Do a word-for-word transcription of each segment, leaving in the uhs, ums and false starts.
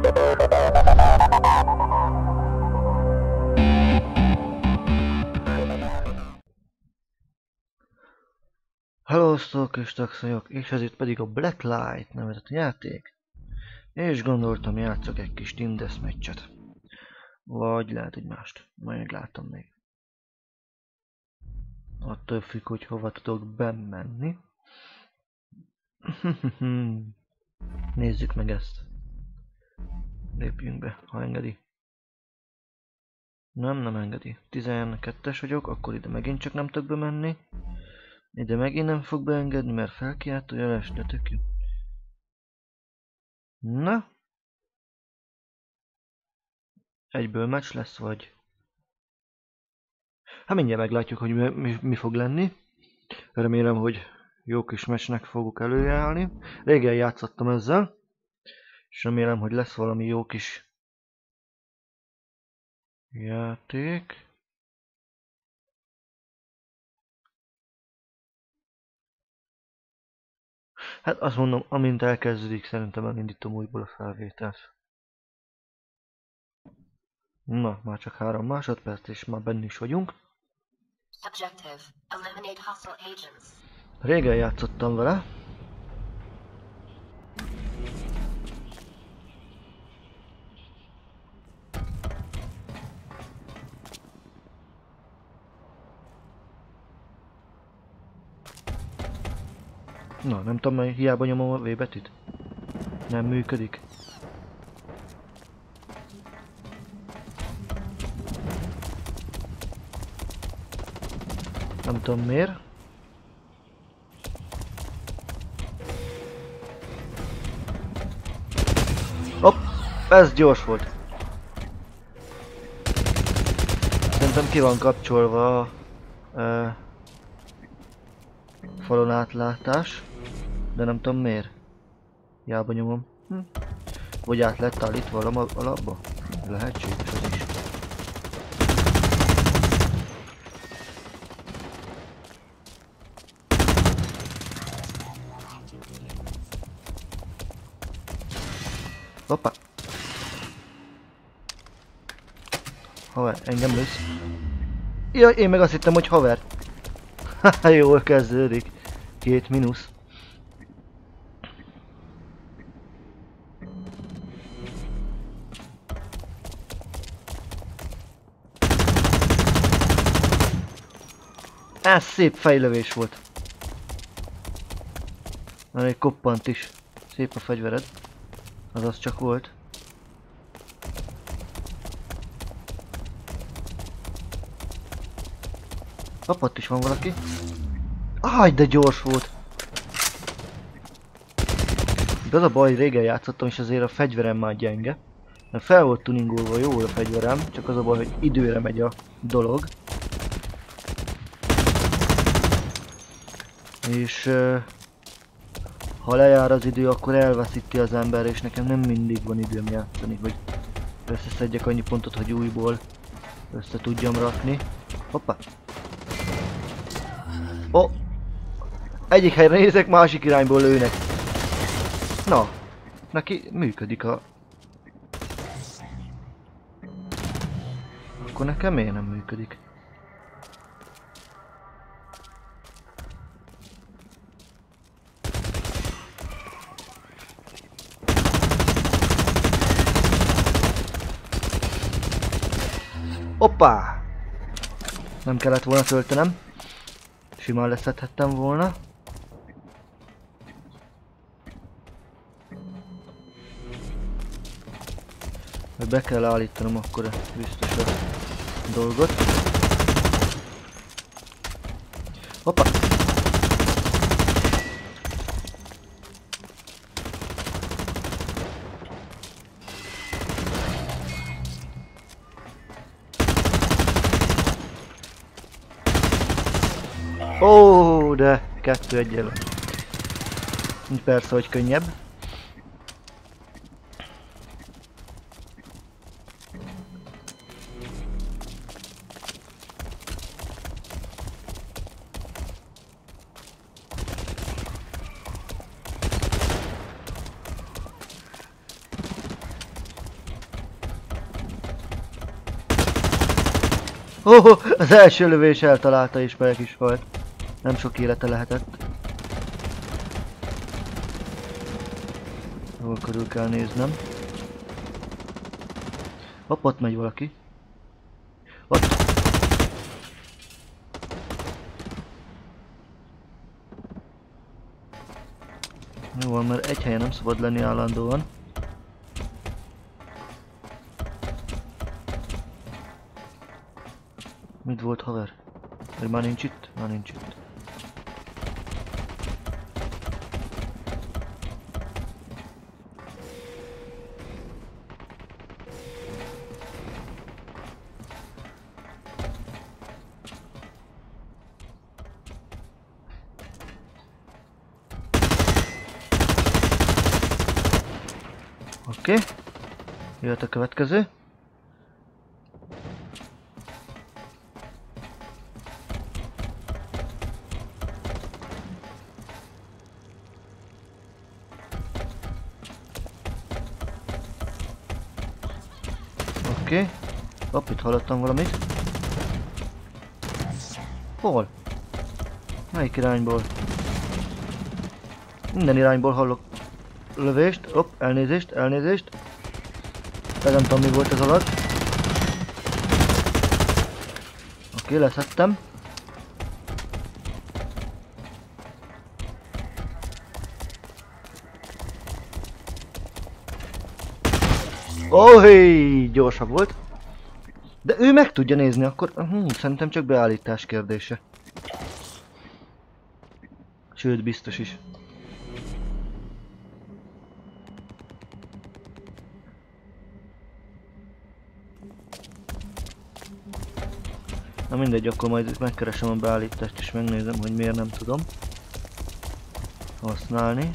Hello, sziasztok és Tax vagyok, és ez itt pedig a Black Light nevezetű játék. És gondoltam, játszok egy kis Team Deathmatch-et. Vagy lehet egy mást, majd megláttam még. Attól függ, hogy hova tudok bemenni. Nézzük meg ezt. Lépjünk be, ha engedi. Nem, nem engedi. tizenkettes vagyok, akkor ide megint csak nem tudok bemenni. Ide megint nem fog beengedni, mert felkiáltó jeles, de tök jó. Na? Egyből meccs lesz, vagy? Hát mindjárt meglátjuk, hogy mi, mi, mi fog lenni. Remélem, hogy jó kis meccsnek fogok előállni. Régen játszottam ezzel. És remélem, hogy lesz valami jó kis játék. Hát azt mondom, amint elkezdődik, szerintem elindítom újból a felvételt. Na, már csak három másodperc, és már benne is vagyunk. Régen játszottam vele. Na, nem tudom, hogy hiába nyomom a V-betűt. Nem működik. Nem tudom miért. Hopp, ez gyors volt. Szerintem ki van kapcsolva a uh, falon átlátás. De nem tudom miért. Hiába nyomom. Hm. Vagy át lett állítva a labba? Lehetséges az is. Hoppá! Haver, engem lősz. Jaj, én meg azt hittem, hogy haver. Haha, jól kezdődik. Két mínusz. Ez szép fejlövés volt. Már egy koppant is. Szép a fegyvered. Azaz csak volt. Kapott is van valaki. Áj, de gyors volt. De az a baj, régen játszottam, és azért a fegyverem már gyenge. Mert fel volt tuningolva jól a fegyverem, csak az a baj, hogy időre megy a dolog. És uh, ha lejár az idő, akkor elveszíti az ember, és nekem nem mindig van időm játszani, hogy összeszedjek annyi pontot, hogy újból össze tudjam rakni. Hoppá! Ó! Oh. Egyik helyre nézek, másik irányból lőnek. Na, neki működik a... Akkor nekem miért nem működik? Hoppá! Nem kellett volna töltenem. Simán leszedhettem volna. Be kell állítanom akkor biztos a dolgot. Hoppá! Ó, de kettő egyelő. Persze, hogy könnyebb. Oh, oh, az első lövés eltalálta, és meg is volt. Nem sok élete lehetett. Jól körül kell néznem. Hopp, ott megy valaki. Ott. Jó van, mert egy helyen nem szabad lenni állandóan. Mit volt, haver? Még már nincs itt? Már nincs itt. Oké. Okay. Jöhet a következő. Oké, okay. Hopp, itt hallottam valamit. Hol? Melyik irányból? Minden irányból hallok lövést. Hopp, elnézést, elnézést. De nem tudom, mi volt ez alatt. Oké, okay, leszettem. Oh, hey, gyorsabb volt. De ő meg tudja nézni, akkor hmm, szerintem csak beállítás kérdése. Sőt, biztos is. Na mindegy, akkor majd megkeresem a beállítást és megnézem, hogy miért nem tudom használni.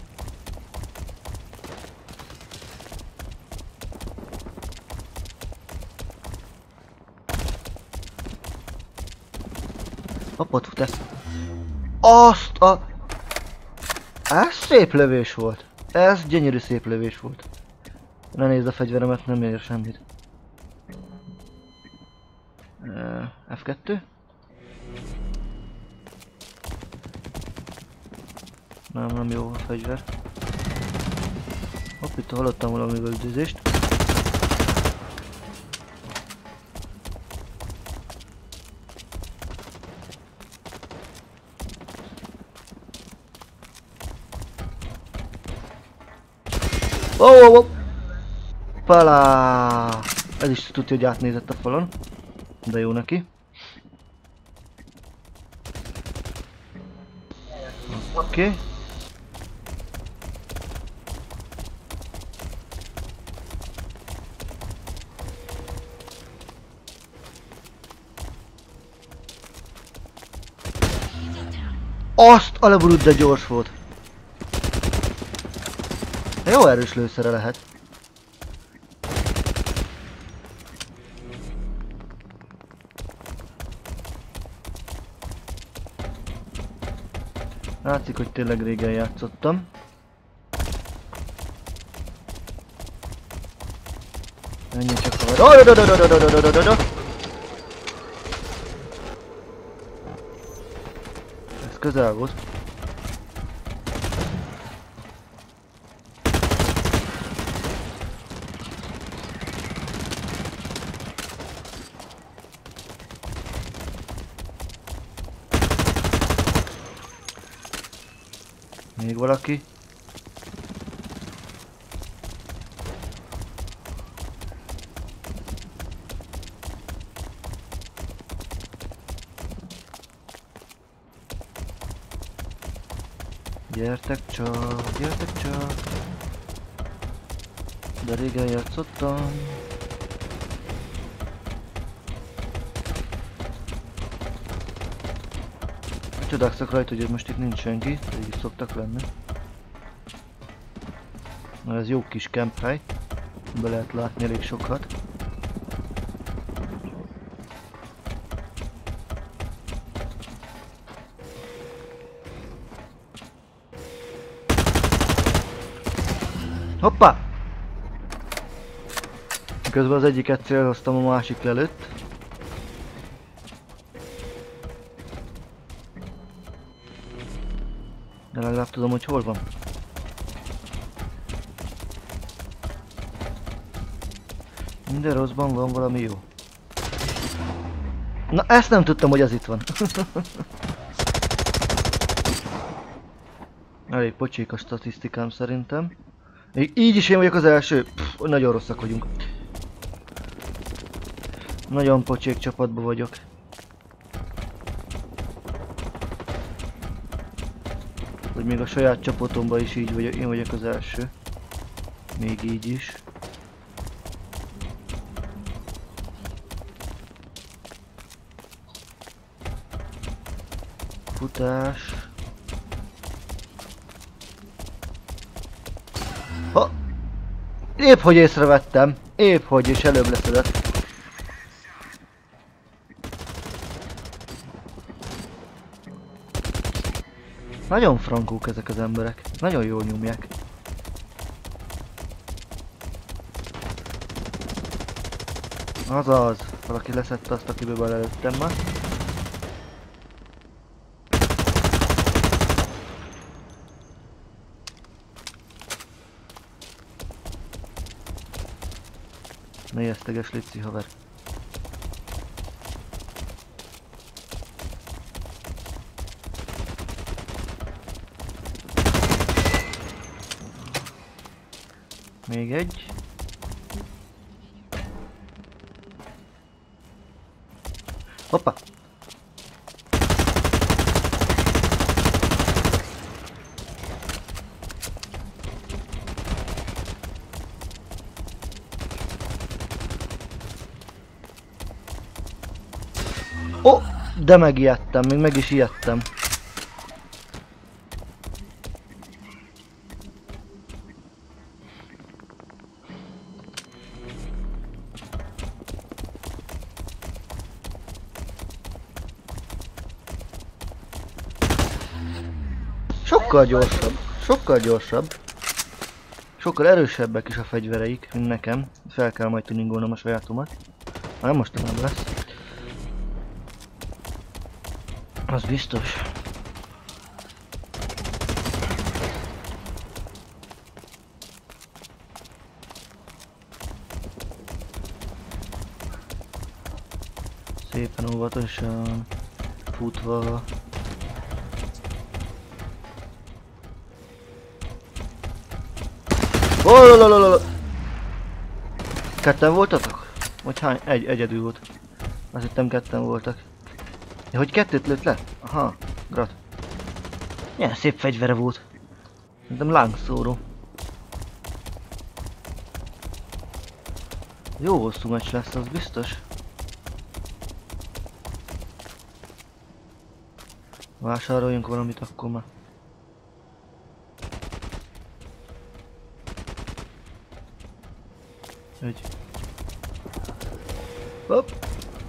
Ott fut ezt. Azt a... Ez szép lövés volt. Ez gyönyörű szép lövés volt. Ne nézd a fegyveremet, nem ér semmit. F kettő? Nem, nem jó a fegyver. Hopp, itt hallottam valami üldözést. Oh, oh, oh. Palá! Ez is tudja, hogy átnézett a falon. De jó neki. Oké. Okay. Azt a leburult, de gyors volt. Jó erős lőszere lehet. Látszik, hogy tényleg régen játszottam. Ennyi csak haver. Ez közel volt. Még valaki. Gyertek csak, gyertek csak. De régen játszottam. Csodálkozok rajta, hogy most itt nincs senki, így szoktak lenni. Mert ez jó kis camphely, be lehet látni elég sokat. Hoppá! Közben az egyiket célhoztam, a másik lelőtt. Tudo muito hoje, vamos. Minderozban van valami jó. Na ezt nem tudtam, hogy az itt van. Elég pocsék a statisztikám szerintem. Még így is én vagyok az első. Pff, nagyon rosszak vagyunk. Nagyon pocsék csapatban vagyok. Hogy még a saját csapatomban is így vagyok, én vagyok az első. Még így is. Futás. Ha! Épp hogy észrevettem. Épp hogy és előbb leszedett. Nagyon frankók ezek az emberek. Nagyon jól nyomják. Azaz. Valaki leszette azt, akiből belelőttem már. Ne ijeszteges, léci haver. Még egy. Hoppá! Ó, oh, de megijedtem, még meg is ijedtem. Sokkal gyorsabb, sokkal gyorsabb, sokkal erősebbek is a fegyvereik, mint nekem. Fel kell majd tuningolnom a sajátomat. Már mostanában lesz. Az biztos. Szépen óvatosan futva. Ololololol! Ketten voltatok? Vagy hány? Egy, egyedül volt. Azt hittem ketten voltak. De hogy kettőt lőtt le? Aha, grat. Milyen szép fegyvere volt. Szerintem lángszóró. Jó hosszú meccs lesz, az biztos. Vásároljunk valamit akkor már. Egy. Hopp.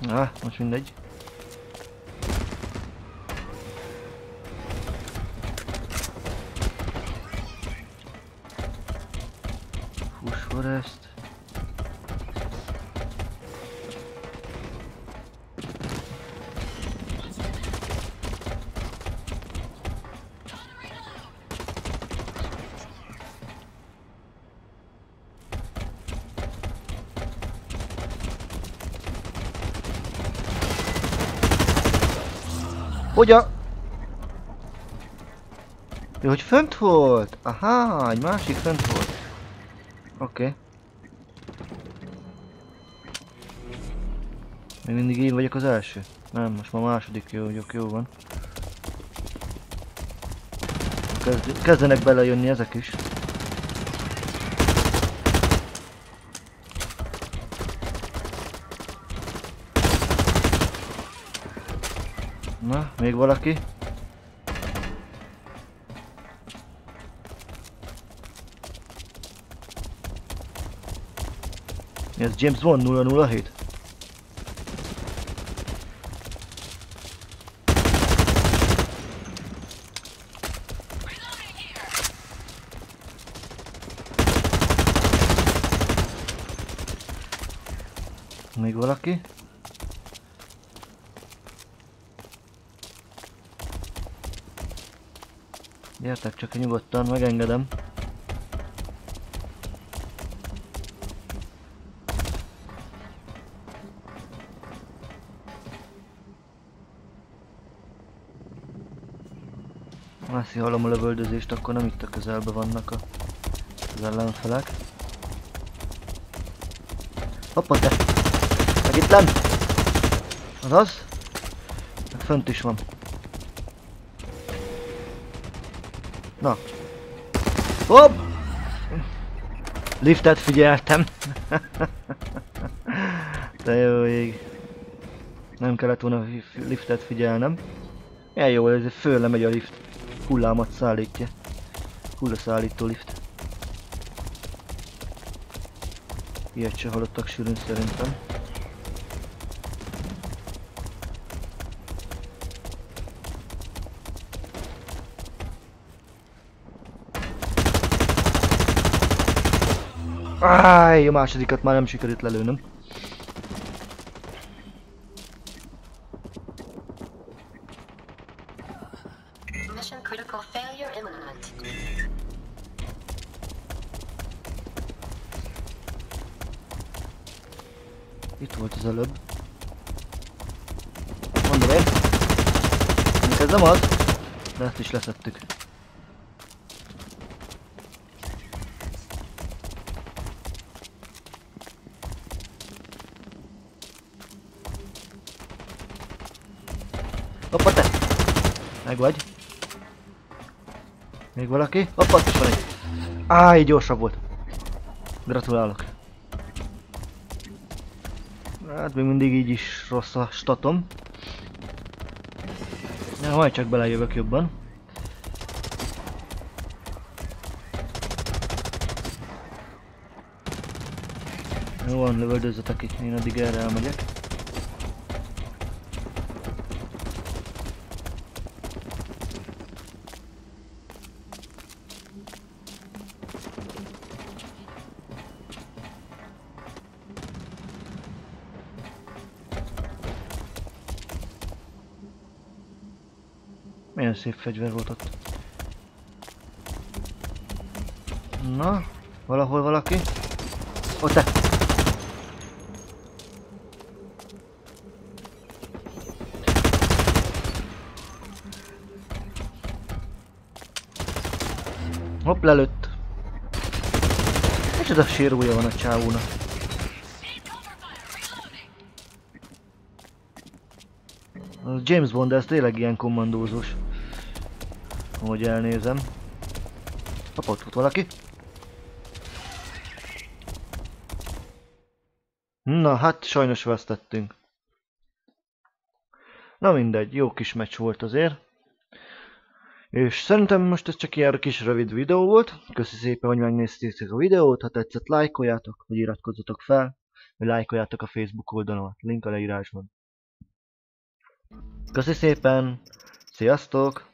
Na, most mindegy. Forest. Hogyan? Jó, hogy fönt volt? Aha, egy másik fönt volt. Oké. Okay. Még mindig én vagyok az első? Nem, most már második jó, jó, jó van. Kezd, kezdenek belejönni ezek is. Na, még valaki? Ez James Bond nulla nulla hét. Még valaki? Gyertek csak nyugodtan, megengedem. Mászi hallom a lövöldözést, akkor nem itt a közelben vannak a, az ellenfelek. Hoppá, te! Meg itt nem! Azaz! Meg fönt is van. Na! Hopp! Liftet figyeltem! De jó ég! Nem kellett volna liftet figyelnem. Milyen jó, ez főle megy a lift. Hullámat szállítja. Hullaszállító lift. Ilyet se hallottak sűrűn szerintem. Áj, a másodikat már nem sikerült lelőnöm. Itt volt az előbb. Mondom én. Ez nem az, de ezt is leszettük. Hoppa te! Meg vagy. Még valaki? Hoppa, ott is van egy. Áj, gyorsabb volt. Gratulálok. Hát még mindig így is rossz a statom. De majd csak belejövök jobban. Jó van, lövöldözzetek itt, én addig erre elmegyek. Milyen szép fegyver volt ott. Na, valahol valaki. Ott te! Hopp, lelőtt. Micsoda sérúja van a csávónak. A James Bond, de ez tényleg ilyen kommandózós. Hogy elnézem. Hopp, ott volt valaki. Na hát, sajnos vesztettünk. Na mindegy, jó kis meccs volt azért. És szerintem most ez csak ilyen kis rövid videó volt. Köszi szépen, hogy megnéztétek a videót. Ha tetszett, lájkoljátok, vagy iratkozzatok fel. Vagy lájkoljátok a Facebook oldalamat. Link a leírásban. Köszi szépen! Sziasztok!